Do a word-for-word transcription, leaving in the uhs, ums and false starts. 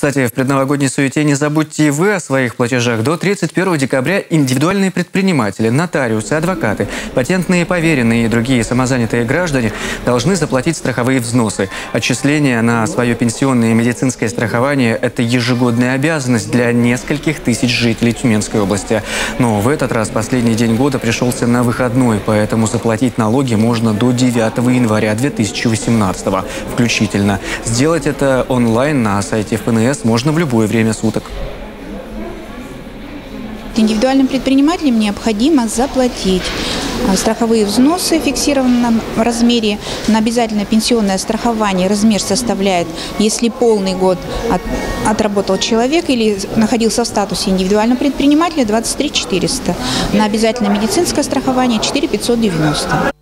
Кстати, в предновогодней суете не забудьте и вы о своих платежах. До тридцать первого декабря индивидуальные предприниматели, нотариусы, адвокаты, патентные поверенные и другие самозанятые граждане должны заплатить страховые взносы. Отчисление на свое пенсионное и медицинское страхование – это ежегодная обязанность для нескольких тысяч жителей Тюменской области. Но в этот раз последний день года пришелся на выходной, поэтому заплатить налоги можно до девятого января две тысячи восемнадцатого включительно. Сделать это онлайн на сайте ФНС можно в любое время суток. Индивидуальным предпринимателям необходимо заплатить страховые взносы в фиксированном размере. На обязательное пенсионное страхование размер составляет, если полный год от, отработал человек или находился в статусе индивидуального предпринимателя, двадцать три тысячи четыреста. На обязательное медицинское страхование четыре тысячи пятьсот девяносто.